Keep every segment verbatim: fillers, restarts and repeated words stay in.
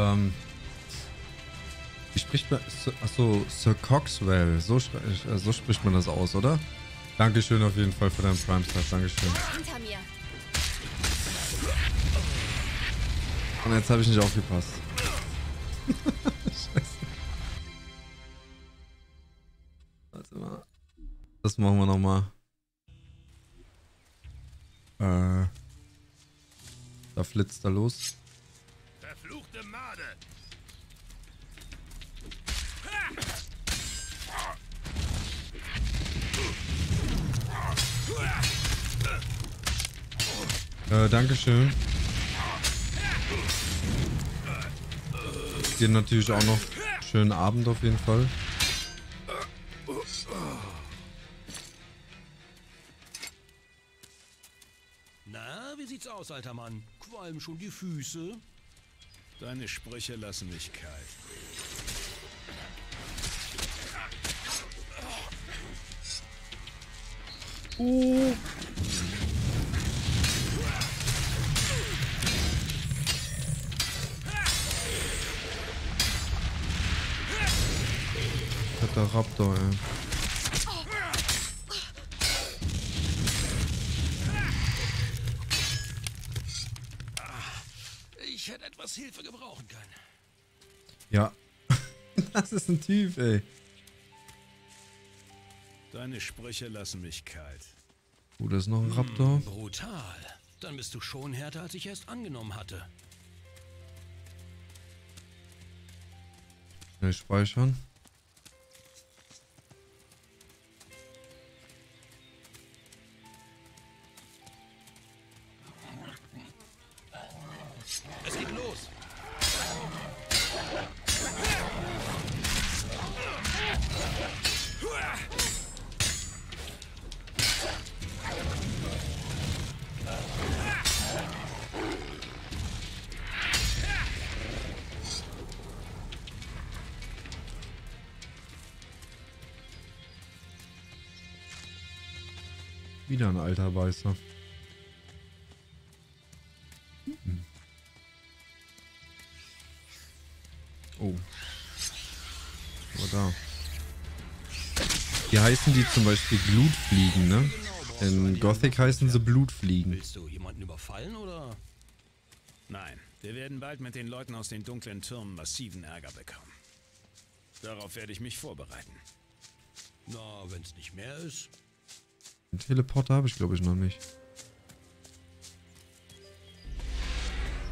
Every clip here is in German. ähm, wie spricht man, achso, Sir Coxwell, so, so spricht man das aus, oder? Dankeschön auf jeden Fall für deinen Prime-Star, Dankeschön. Und jetzt habe ich nicht aufgepasst. Scheiße. Warte mal. Das machen wir nochmal. Äh. Da flitzt er los. Verfluchte Made. Äh, Dankeschön. Dir natürlich auch noch schönen Abend auf jeden Fall. Na, wie sieht's aus, alter Mann? Qualmen schon die Füße? Deine Sprüche lassen mich kalt. Oh. Der Raptor, ey. Ich hätte etwas Hilfe gebrauchen können. Ja. Das ist ein Typ, ey. Deine Sprüche lassen mich kalt. Oh, da ist noch ein Raptor. Hm, brutal. Dann bist du schon härter, als ich erst angenommen hatte. Schnell speichern. Wieder ein alter Weißer. Mhm. Oh. Oh, da. Hier heißen die zum Beispiel Blutfliegen, ne? In Gothic heißen sie Blutfliegen. Willst du jemanden überfallen, oder? Nein, wir werden bald mit den Leuten aus den dunklen Türmen massiven Ärger bekommen. Darauf werde ich mich vorbereiten. Na, wenn es nicht mehr ist... Ein Teleporter habe ich, glaube ich, noch nicht.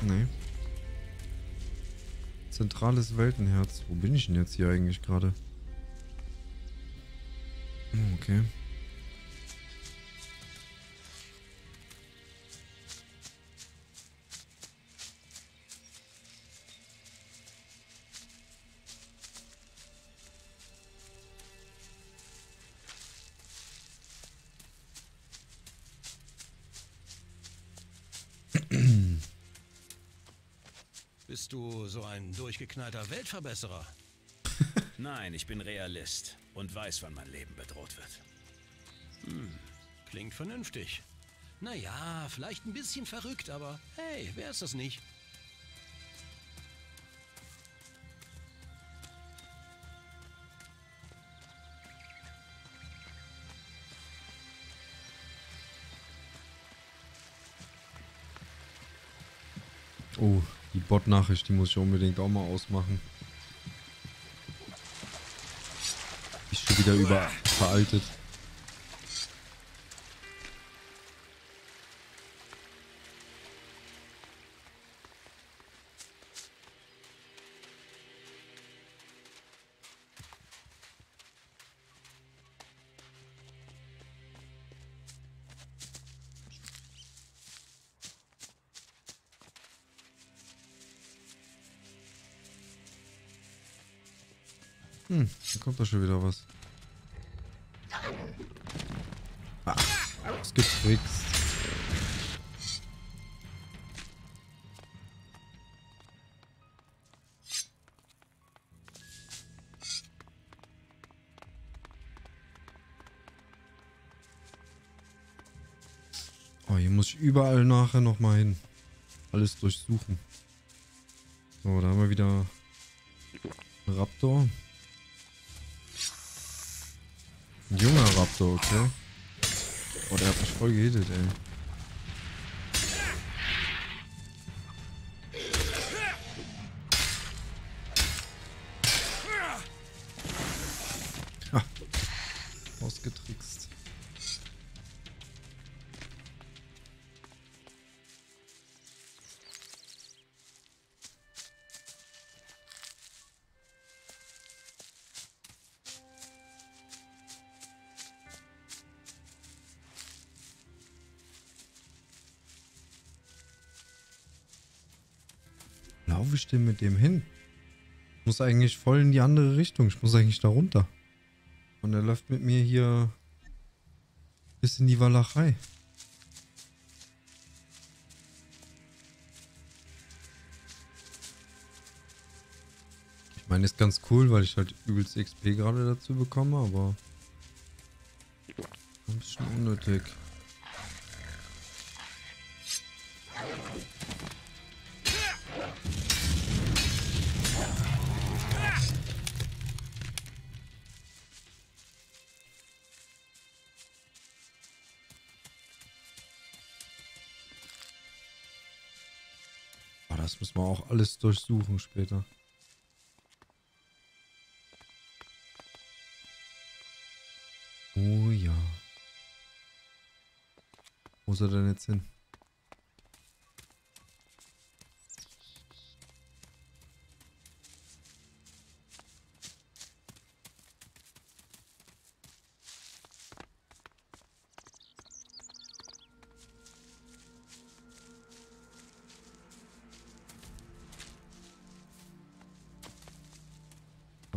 Nee. Zentrales Weltenherz. Wo bin ich denn jetzt hier eigentlich gerade? Okay. Bist du so ein durchgeknallter Weltverbesserer? Nein, ich bin Realist und weiß, wann mein Leben bedroht wird. Hm, klingt vernünftig. Naja, vielleicht ein bisschen verrückt, aber hey, wer ist das nicht? Oh. Die Bot-Nachricht, die muss ich unbedingt auch mal ausmachen. Ist schon wieder über veraltet. Hm, da kommt doch schon wieder was. Ah, ausgetrickst. Oh, hier muss ich überall nachher nochmal hin. Alles durchsuchen. So, da haben wir wieder Raptor. Ein junger Raptor, okay. Oh, der hat mich voll gehittet, ey. Ha. Ausgetrickst. Laufe ich denn mit dem hin? Ich muss eigentlich voll in die andere Richtung. Ich muss eigentlich da runter. Und er läuft mit mir hier bis in die Walachei. Ich meine, ist ganz cool, weil ich halt übelst X P gerade dazu bekomme, aber ein bisschen unnötig. Das müssen wir auch alles durchsuchen später. Oh ja. Wo ist er denn jetzt hin?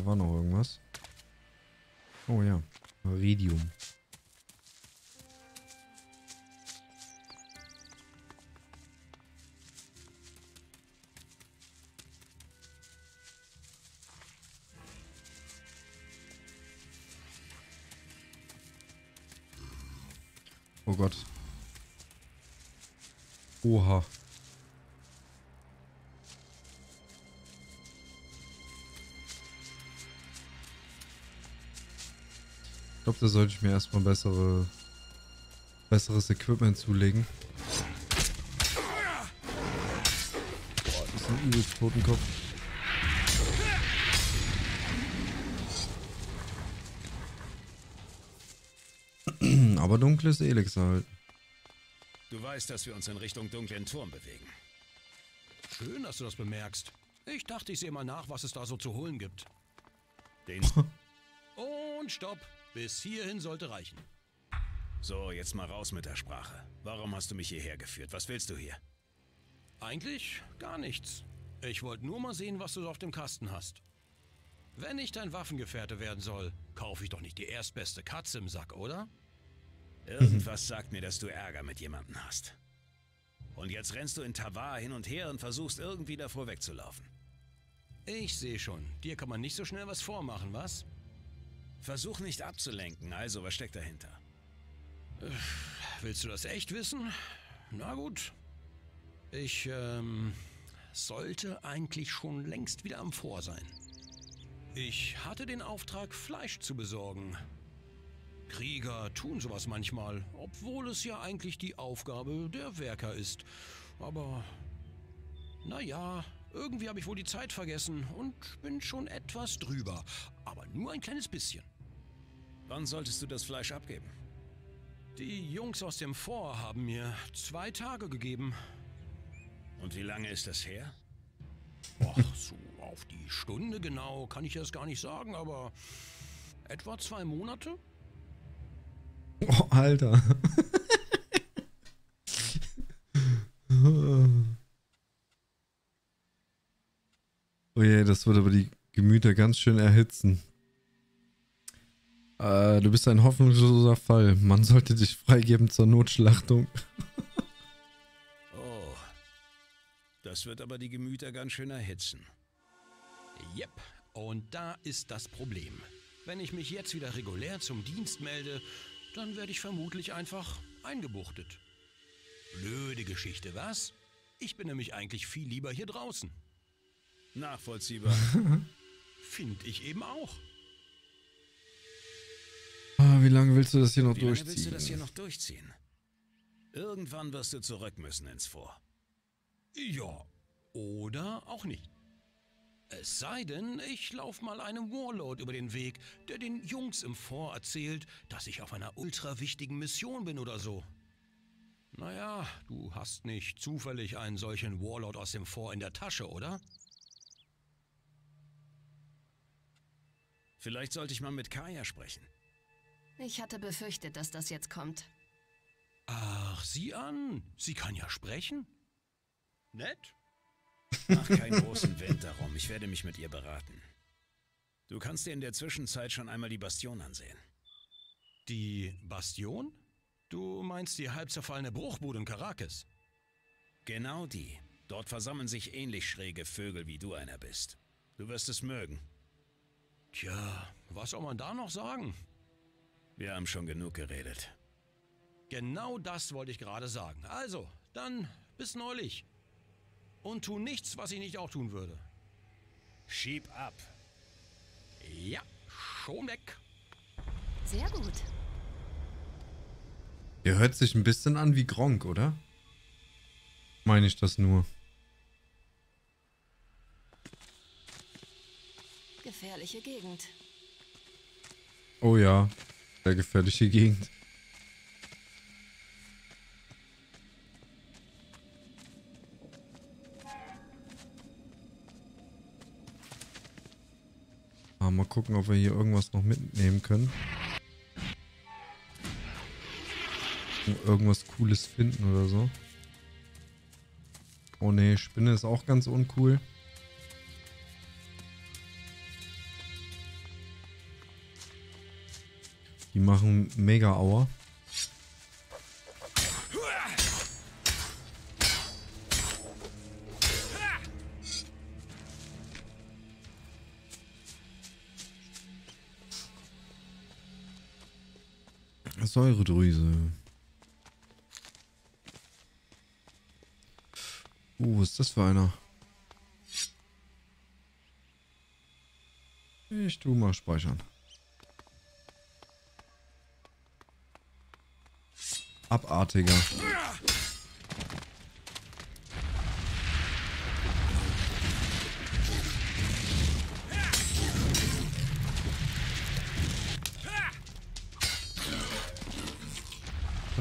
War noch irgendwas. Oh ja. Iridium. Oh Gott. Oha. Ich glaube, da sollte ich mir erstmal bessere, besseres Equipment zulegen. Boah, das ist ein übelst Totenkopf. Aber dunkles Elex halt. Du weißt, dass wir uns in Richtung dunklen Turm bewegen. Schön, dass du das bemerkst. Ich dachte, ich sehe mal nach, was es da so zu holen gibt. Den... Und stopp. Bis hierhin sollte reichen. So, jetzt mal raus mit der Sprache. Warum hast du mich hierher geführt? Was willst du hier? Eigentlich gar nichts. Ich wollte nur mal sehen, was du auf dem Kasten hast. Wenn ich dein Waffengefährte werden soll, kaufe ich doch nicht die erstbeste Katze im Sack, oder? Irgendwas sagt mir, dass du Ärger mit jemandem hast. Und jetzt rennst du in Tawar hin und her und versuchst irgendwie davor wegzulaufen. Ich sehe schon. Dir kann man nicht so schnell was vormachen, was? Versuch nicht abzulenken, also was steckt dahinter? Willst du das echt wissen? Na gut. Ich, ähm, sollte eigentlich schon längst wieder am Vor sein. Ich hatte den Auftrag, Fleisch zu besorgen. Krieger tun sowas manchmal, obwohl es ja eigentlich die Aufgabe der Werker ist. Aber, naja... Irgendwie habe ich wohl die Zeit vergessen und bin schon etwas drüber. Aber nur ein kleines bisschen. Wann solltest du das Fleisch abgeben? Die Jungs aus dem Fort haben mir zwei Tage gegeben. Und wie lange ist das her? Boah, so auf die Stunde genau kann ich das gar nicht sagen, aber etwa zwei Monate? Oh, Alter. Oh je, das wird aber die Gemüter ganz schön erhitzen. Äh, du bist ein hoffnungsloser Fall. Man sollte dich freigeben zur Notschlachtung. Oh. Das wird aber die Gemüter ganz schön erhitzen. Jep. Und da ist das Problem. Wenn ich mich jetzt wieder regulär zum Dienst melde, dann werde ich vermutlich einfach eingebuchtet. Blöde Geschichte, was? Ich bin nämlich eigentlich viel lieber hier draußen. Nachvollziehbar. Finde ich eben auch. Ah, wie lange willst du das hier noch wie lange durchziehen? Willst du das hier noch durchziehen? Irgendwann wirst du zurück müssen ins Vor. Ja, oder auch nicht. Es sei denn, ich laufe mal einem Warlord über den Weg, der den Jungs im Vor erzählt, dass ich auf einer ultra wichtigen Mission bin oder so. Naja, du hast nicht zufällig einen solchen Warlord aus dem Vor in der Tasche, oder? Vielleicht sollte ich mal mit Kaya sprechen. Ich hatte befürchtet, dass das jetzt kommt. Ach, sieh an. Sie kann ja sprechen. Nett? Mach keinen großen Wind darum. Ich werde mich mit ihr beraten. Du kannst dir in der Zwischenzeit schon einmal die Bastion ansehen. Die Bastion? Du meinst die halb zerfallene Bruchbude in Caracas? Genau die. Dort versammeln sich ähnlich schräge Vögel, wie du einer bist. Du wirst es mögen. Tja, was soll man da noch sagen? Wir haben schon genug geredet. Genau das wollte ich gerade sagen. Also, dann bis neulich. Und tu nichts, was ich nicht auch tun würde. Schieb ab. Ja, schon weg. Sehr gut. Ihr hört sich ein bisschen an wie Gronkh, oder? Meine ich das nur. Gefährliche Gegend. Oh ja, sehr gefährliche Gegend. Ah, mal gucken, ob wir hier irgendwas noch mitnehmen können. Irgendwas Cooles finden oder so. Oh ne, Spinne ist auch ganz uncool. Die machen mega Aua. Säuredrüse. Oh, was ist das für einer? Ich tu mal speichern. Abartiger. Hat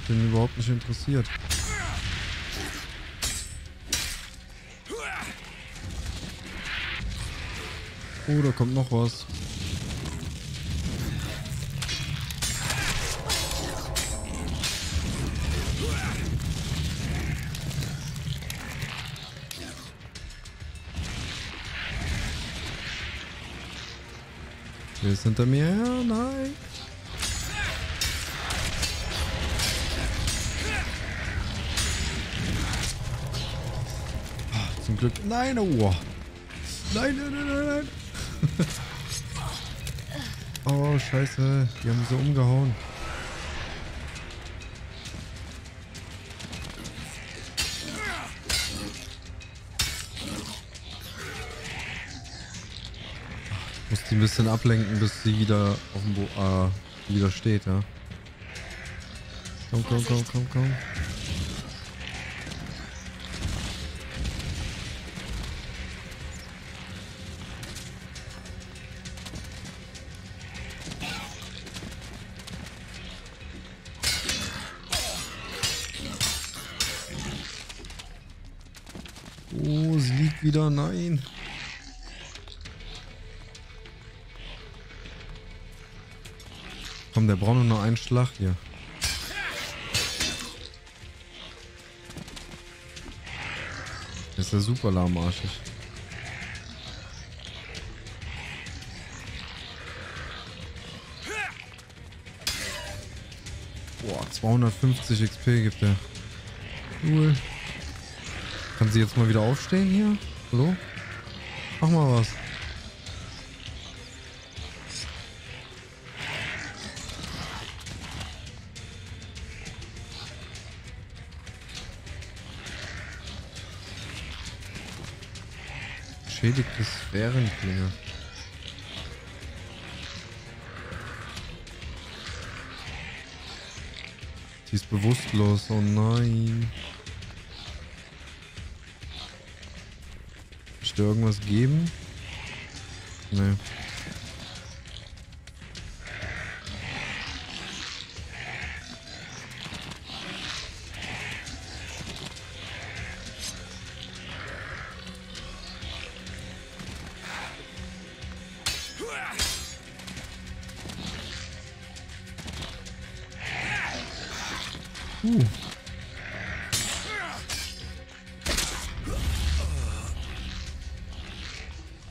den überhaupt nicht interessiert. Oh, da kommt noch was. Der ist hinter mir her, nein. Oh, zum Glück. Nein, oh. Nein, nein, nein, nein, nein. Oh, scheiße. Die haben so umgehauen. Ich muss die ein bisschen ablenken, bis sie wieder auf dem Bo äh, wieder steht, ja. Komm, komm, komm, komm, komm. Wieder nein. Komm, der braucht nur noch einen Schlag hier. Das ist ja super lahmarschig. Boah, zweihundertfünfzig X P gibt er. Cool. Kann sie jetzt mal wieder aufstehen hier? Hallo? Mach mal was. beschädigte Sphärenklinge. Die ist bewusstlos, oh nein. Kann ich dir irgendwas geben? Nee. Uh.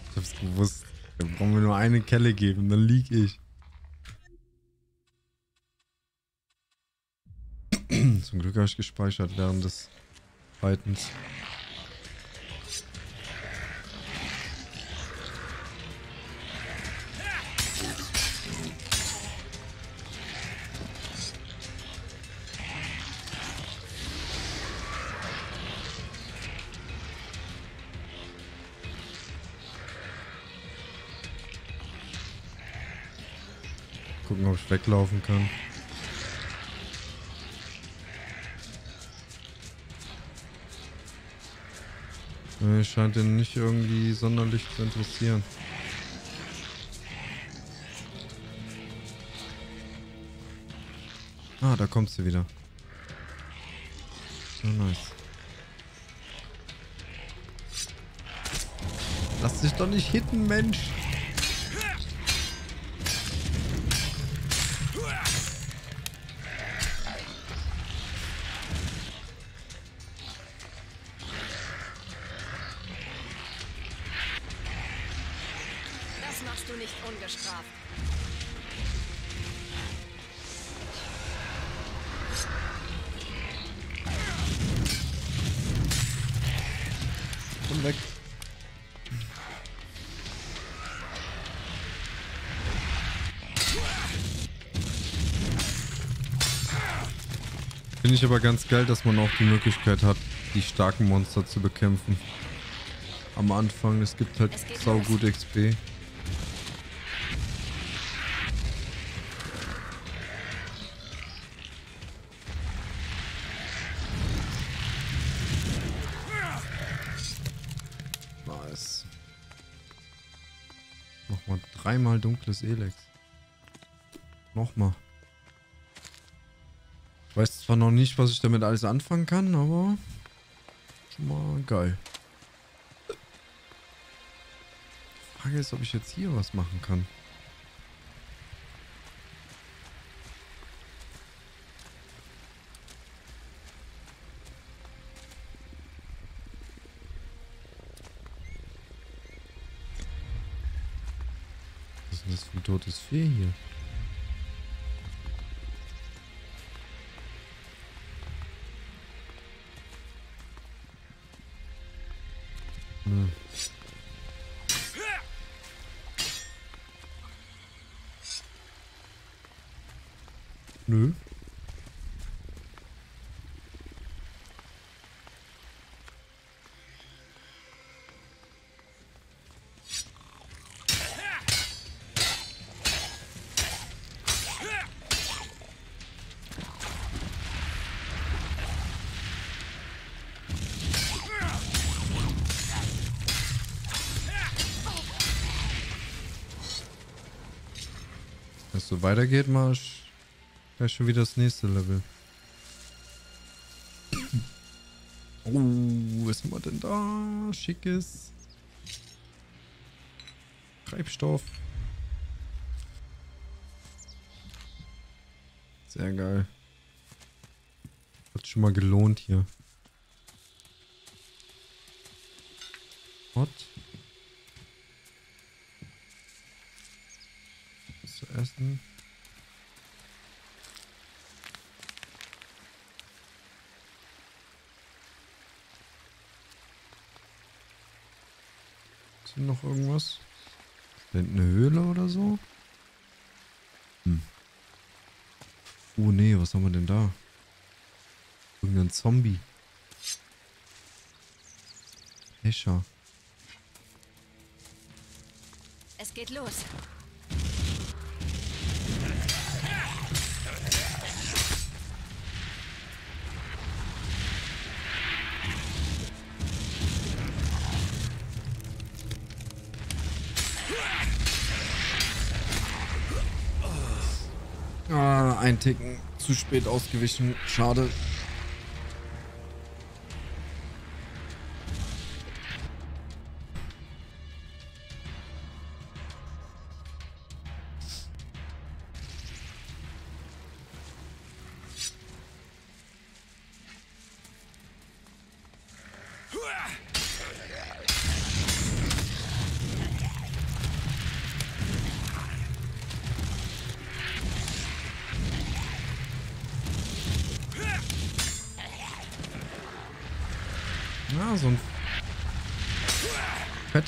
Ich hab's gewusst. Da brauchen wir nur eine Kelle geben, dann lieg ich. Zum Glück habe ich gespeichert während des Fightens. Gucken, ob ich weglaufen kann. Nee, scheint den nicht irgendwie sonderlich zu interessieren. Ah, da kommt sie wieder. So nice. Lass dich doch nicht hitten, Mensch! Finde ich aber ganz geil, dass man auch die Möglichkeit hat, die starken Monster zu bekämpfen. Am Anfang, es gibt halt saugut X P. Nice. Nochmal dreimal dunkles Elex. Nochmal. Ich weiß zwar noch nicht, was ich damit alles anfangen kann, aber schon mal geil. Die Frage ist, ob ich jetzt hier was machen kann. Was ist denn das für ein totes Vieh hier? Nö. Wenn es so weitergeht, Marsch. Ja, schon wieder das nächste Level. Oh, was haben wir denn da? Schickes Treibstoff. Sehr geil. Hat schon mal gelohnt hier. Hot. Was zu essen? Noch irgendwas? Da hinten eine Höhle oder so? Hm. Oh nee, was haben wir denn da? Irgendein Zombie. Hescher. geht los. Ah, ein Ticken zu spät ausgewichen. Schade.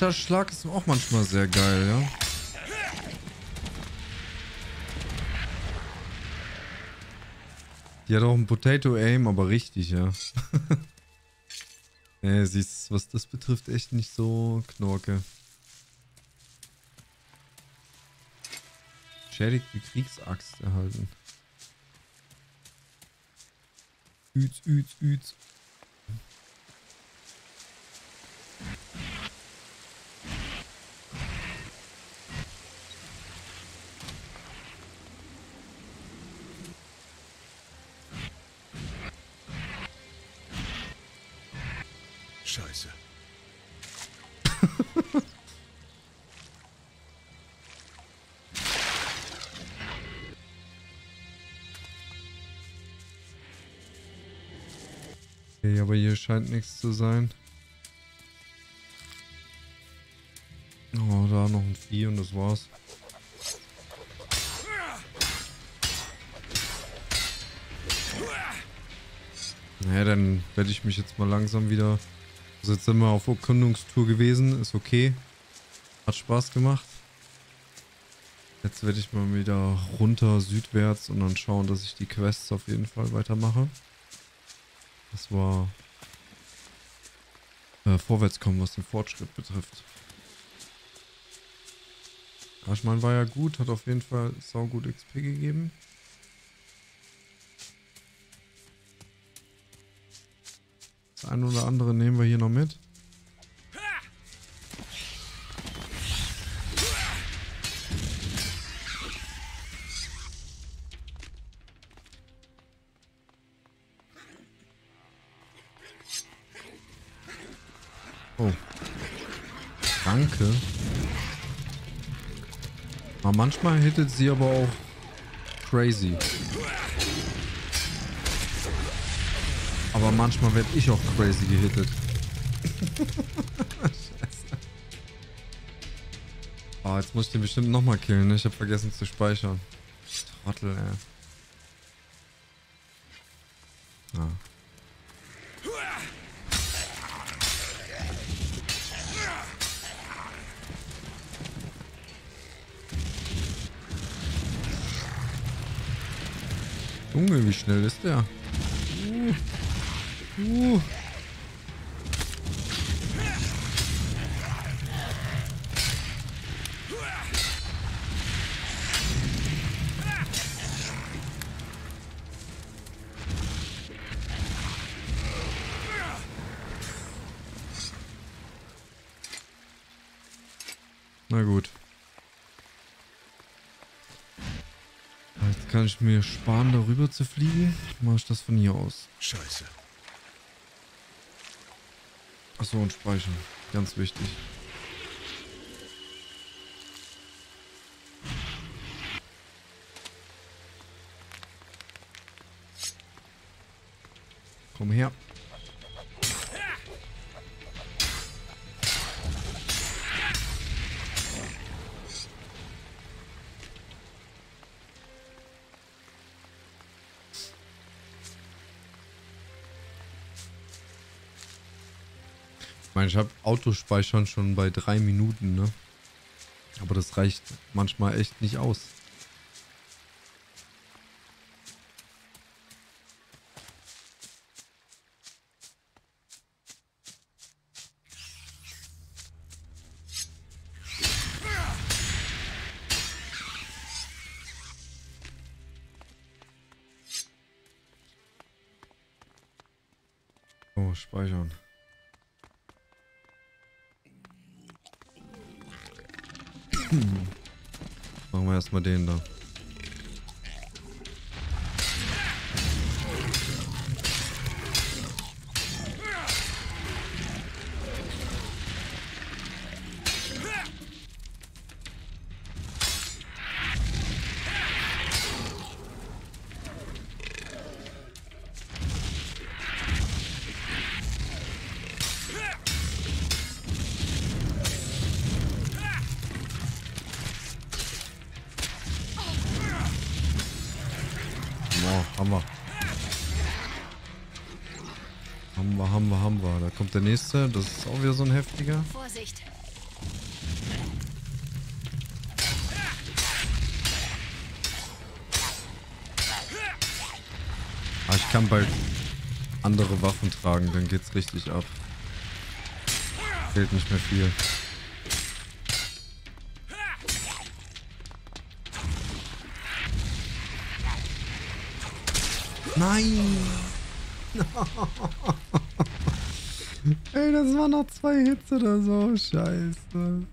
Der Schlag ist auch manchmal sehr geil, ja. Die hat auch ein Potato-Aim, aber richtig, ja. Nee, sie ist, was das betrifft, echt nicht so knorke. Schädigt die Kriegsaxt erhalten. Üz, üz, üz. Scheiße. Okay, aber hier scheint nichts zu sein. Oh, da noch ein Vieh und das war's. Naja, dann werde ich mich jetzt mal langsam wieder... Also jetzt sind wir auf Erkundungstour gewesen, ist okay. Hat Spaß gemacht. Jetzt werde ich mal wieder runter südwärts und dann schauen, dass ich die Quests auf jeden Fall weitermache. Das war äh, Vorwärtskommen, was den Fortschritt betrifft. Ja, ich meine, war ja gut, hat auf jeden Fall saugut X P gegeben. Ein oder andere nehmen wir hier noch mit. Oh. Danke. Aber manchmal hittet sie aber auch crazy. Aber manchmal werde ich auch crazy gehittet. Scheiße. Oh, jetzt muss ich den bestimmt nochmal killen, ne? Ich habe vergessen zu speichern. Trottel, ey. Ah. Junge, wie schnell ist der? Uh. Uh. Na gut. Jetzt kann ich mir sparen, darüber zu fliegen. Mache ich das von hier aus. Scheiße. Achso, und speichern. Ganz wichtig. Komm her. Ich habe Autospeichern schon bei drei Minuten, ne? Aber das reicht manchmal echt nicht aus. So, speichern. Machen wir erstmal den da. Der nächste, das ist auch wieder so ein heftiger. Vorsicht. Ah, ich kann bald andere Waffen tragen, dann geht's richtig ab. Fehlt nicht mehr viel. Nein! Ey, das waren noch zwei Hits oder so. Scheiße.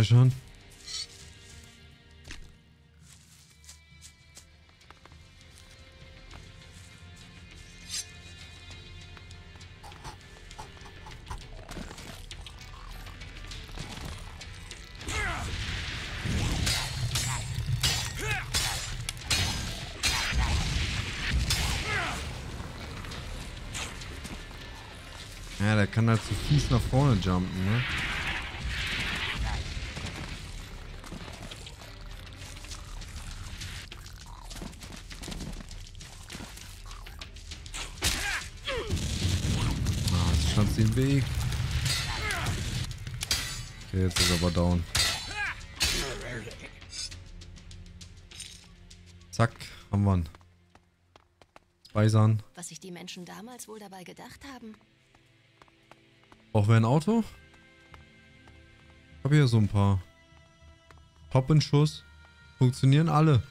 Schon. Ja, der kann halt so fies nach vorne jumpen, ne? Den Weg. Okay, jetzt ist er aber down. Zack, haben wir ihn. Speisern. Was sich die Menschen damals wohl dabei gedacht haben. Brauchen wir ein Auto? Ich habe hier so ein paar. Pop in Schuss. Funktionieren alle.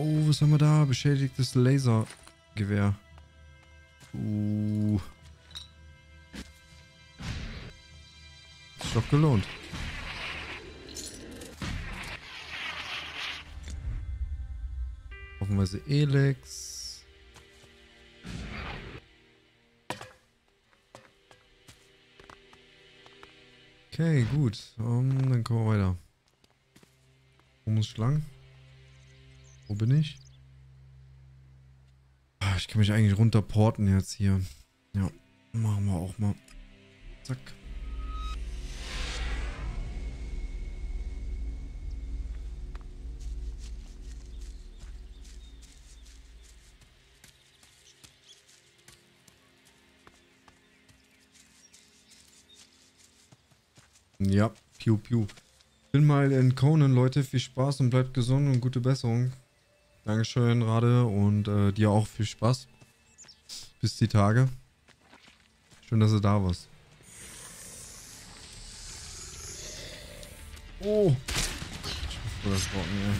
Was haben wir da? Beschädigtes Lasergewehr. Uh. Ist doch gelohnt. Hoffenweise Elex. Okay, gut. Um, dann kommen wir weiter. Wo muss ich lang? Wo bin ich? Ich kann mich eigentlich runterporten jetzt hier. Ja, machen wir auch mal. Zack. Ja, piu piu. Bin mal in Conan, Leute. Viel Spaß und bleibt gesund und gute Besserung. Dankeschön, Rade, und äh, dir auch viel Spaß. Bis die Tage. Schön, dass du da warst. Oh! Ich hoffe, das Rocken, ey.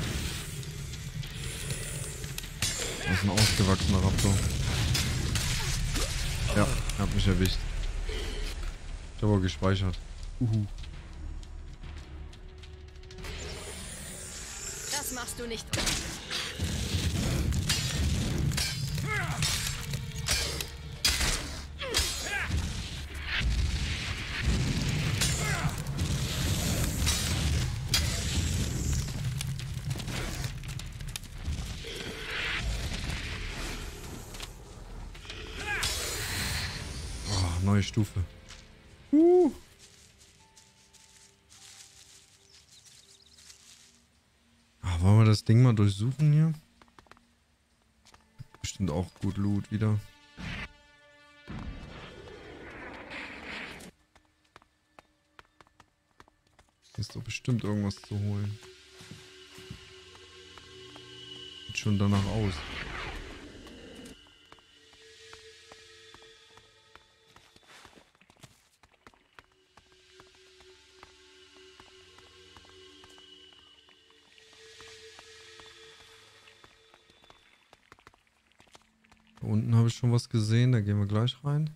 Das ist ein ausgewachsener Raptor. Ja, hab mich erwischt. Ich habe aber gespeichert. Uhu. Das machst du nicht. neue Stufe. Uh. Ach, wollen wir das Ding mal durchsuchen hier? Bestimmt auch gut Loot wieder. Hier ist doch bestimmt irgendwas zu holen. Sieht schon danach aus. Unten habe ich schon was gesehen, da gehen wir gleich rein.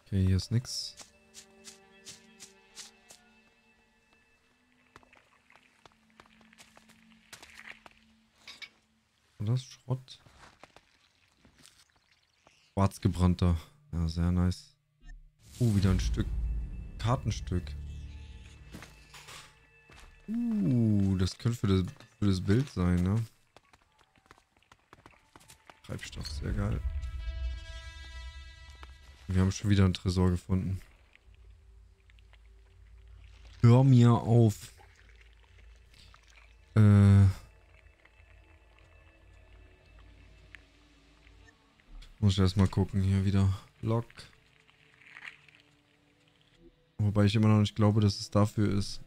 Okay, hier ist nichts. Das ist Schrott. Schwarzgebrannter. Ja, sehr nice. Oh, wieder ein Stück. Kartenstück. Uh, das könnte für das, für das Bild sein, ne? Treibstoff, sehr geil. Wir haben schon wieder einen Tresor gefunden. Hör mir auf. Äh. Muss ich erstmal gucken, hier wieder. Lock. Wobei ich immer noch nicht glaube, dass es dafür ist.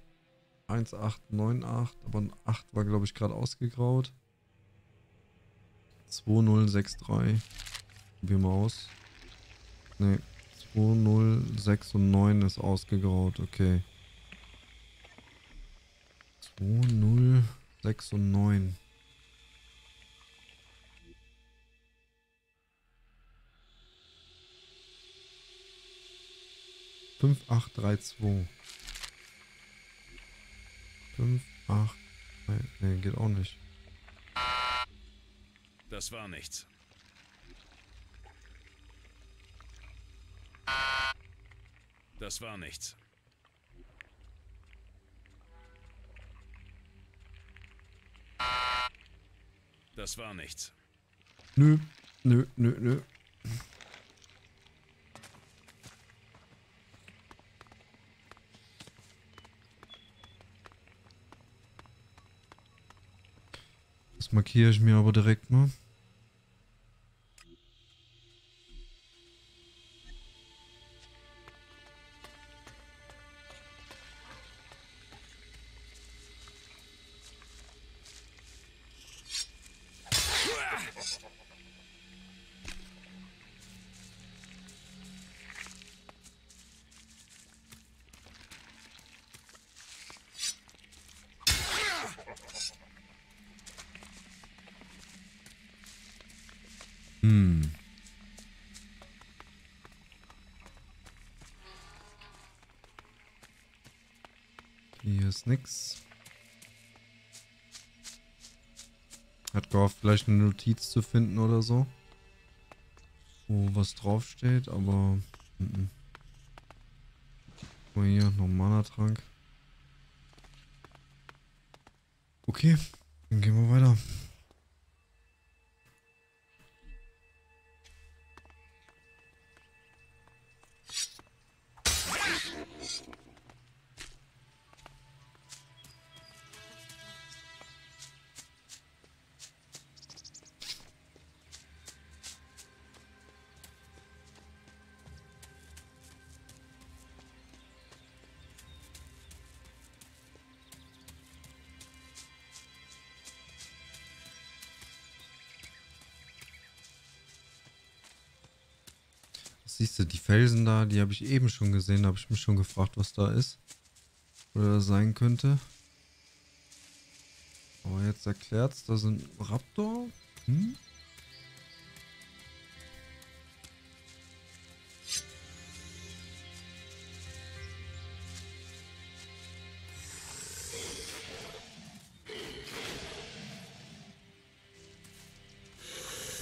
eins acht neun acht, aber ein acht war, glaube ich, gerade ausgegraut. zwei null sechs drei. Probieren wir aus. Ne, zwei null sechs neun ist ausgegraut, okay. zwei null sechs neun. fünf acht drei zwei. fünf acht. Ne, geht auch nicht. Das war nichts. Das war nichts. Das war nichts. Nö, nö, nö, nö. Das markiere ich mir aber direkt mal. Hier ist nix. Hat gehofft, vielleicht eine Notiz zu finden oder so. Wo was draufsteht, aber... M-m. Oh, hier noch ein Mana-Trank. Okay, dann gehen wir weiter. Siehst du, die Felsen da, die habe ich eben schon gesehen, da habe ich mich schon gefragt, was da ist. Oder das sein könnte. Aber jetzt erklärt's, da sind Raptor. Hm?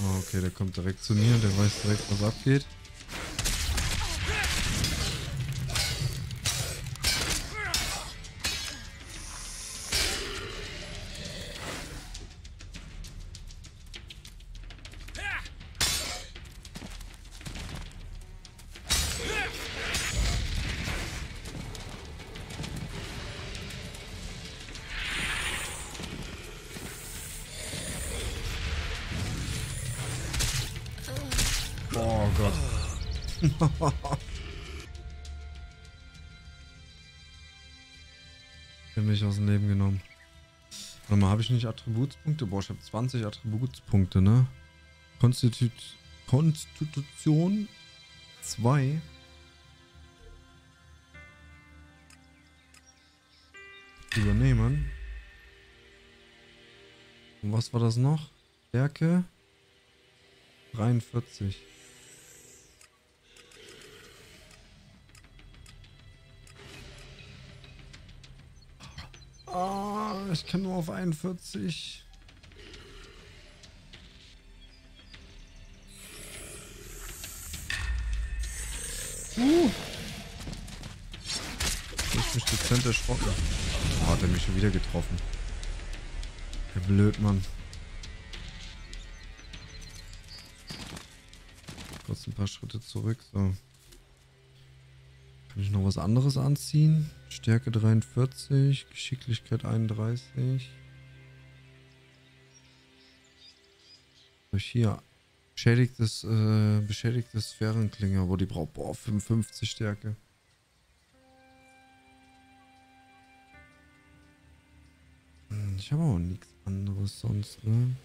Oh, okay, der kommt direkt zu mir, der weiß direkt, was abgeht. Oh Gott. Ich habe mich aus dem Leben genommen. Warte mal, habe ich nicht Attributspunkte? Boah, ich habe zwanzig Attributspunkte, ne? Konstitu Konstitution zwei. Übernehmen. Und was war das noch? Stärke dreiundvierzig. Ah, oh, ich kann nur auf einundvierzig. Uh. Ich bin dezent erschrocken. Oh, hat er mich schon wieder getroffen. Der Blödmann. Kurz ein paar Schritte zurück. So. Kann ich noch was anderes anziehen? Stärke dreiundvierzig, Geschicklichkeit einunddreißig. So, hier. Beschädigtes, äh, beschädigtes Sphärenklinge, aber die braucht, boah, fünfundfünfzig Stärke. Ich habe auch nichts anderes sonst, ne?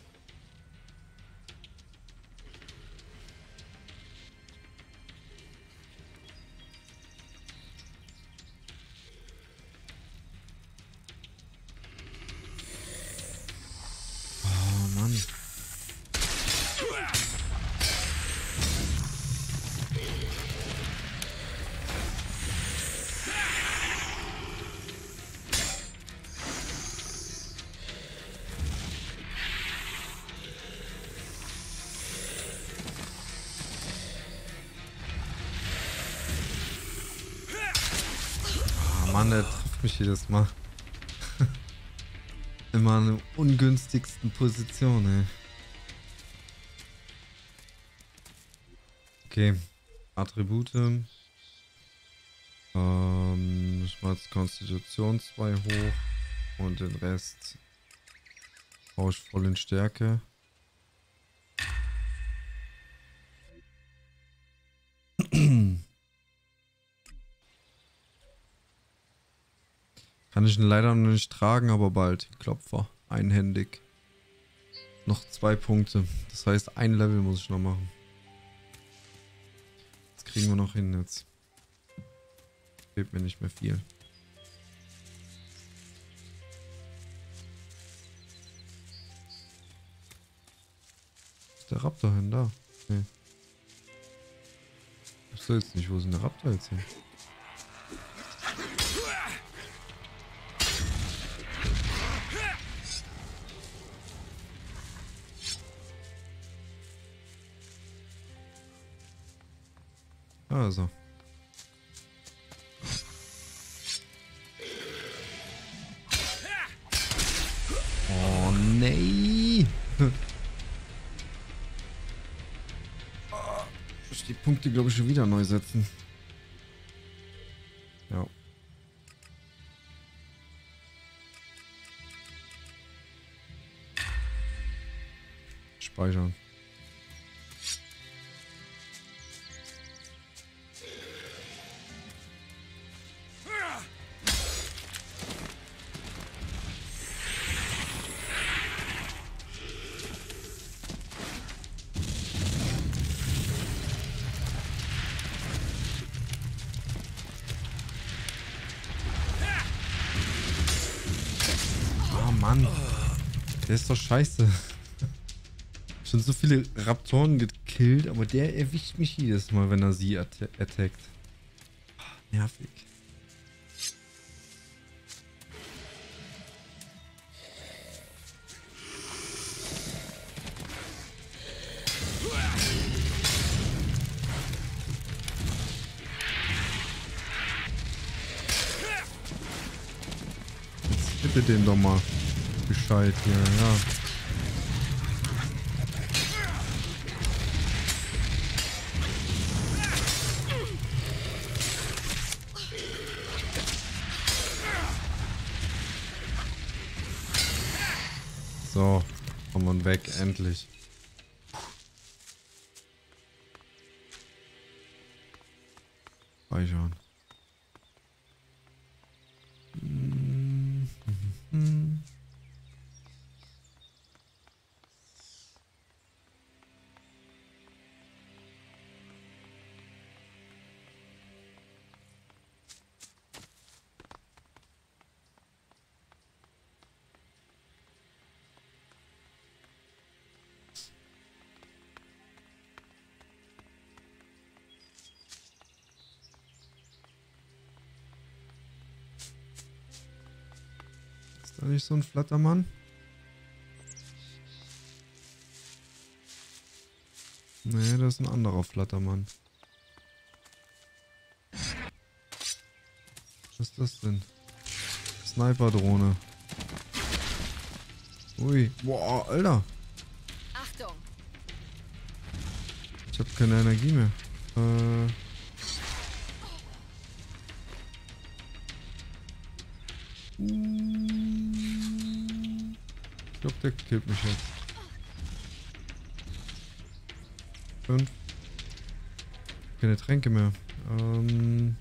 Oh Mann. Mann, der trifft mich jedes Mal. Immer an der ungünstigsten Position, ey. Okay. Attribute. Ähm, ich mache jetzt Konstitution zwei hoch. Und den Rest baue ich voll in Stärke. Kann ich ihn leider noch nicht tragen, aber bald. Klopfer. Einhändig. Noch zwei Punkte. Das heißt, ein Level muss ich noch machen. Das kriegen wir noch hin jetzt. Fehlt mir nicht mehr viel. Ist der Raptor hin? Da? Nee. Ich weiß jetzt nicht, wo ist denn der Raptor jetzt hin? Also. Oh, nee. Oh, ich die Punkte, glaube ich, schon wieder neu setzen. Ja. Speichern. Der ist doch scheiße. Schon so viele Raptoren gekillt, aber der erwischt mich jedes Mal, wenn er sie att attackt. Oh, nervig. Jetzt bitte den doch mal. Bescheid hier, ja. So, kommen wir weg, endlich. Speichern. Ist da nicht so ein Flattermann? Nee, das ist ein anderer Flattermann. Was ist das denn? Sniper-Drohne. Ui. Boah, Alter. Achtung. Ich habe keine Energie mehr. Äh... Ich glaube, der killt mich jetzt. Fünf. Keine Tränke mehr. Ähm.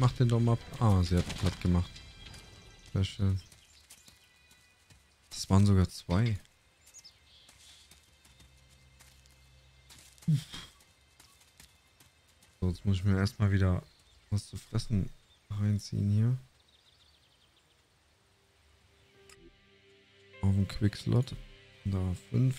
Macht den doch mal. Ah, sie hat platt gemacht. Sehr schön. Das waren sogar zwei. So, jetzt muss ich mir erstmal wieder was zu fressen reinziehen hier. Auf dem Quick-Slot. Da fünf.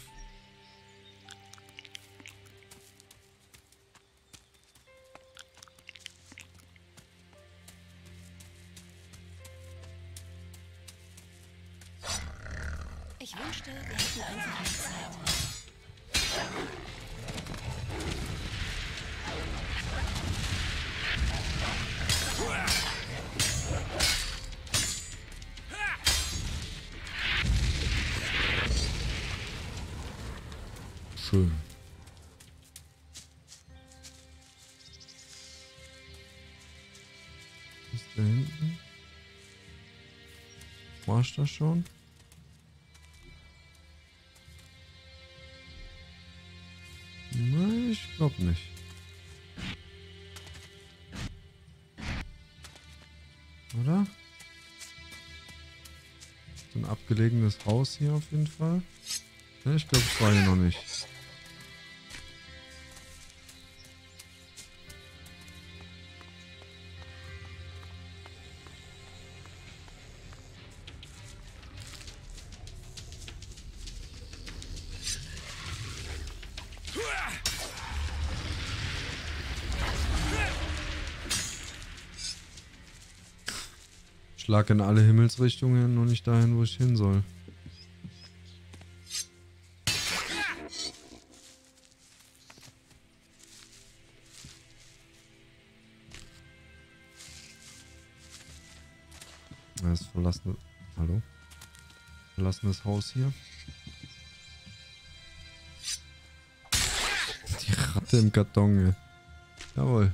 Schön. Was ist da hinten? War's das schon? Nein, ich glaube nicht. Oder? So ein abgelegenes Haus hier auf jeden Fall. Ne, ich glaube, ich war hier noch nicht. Schlag in alle Himmelsrichtungen, nur nicht dahin, wo ich hin soll. Das verlassene... Hallo? Verlassenes Haus hier. Die Ratte im Karton, ey. Jawohl.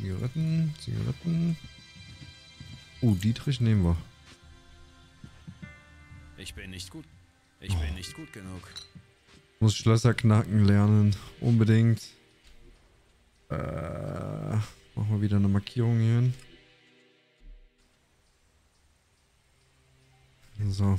Zigaretten, Zigaretten. Oh, Dietrich nehmen wir. Ich bin nicht gut. Ich oh. bin nicht gut genug. Muss Schlösser knacken lernen. Unbedingt. Äh, machen wir wieder eine Markierung hier hin. So.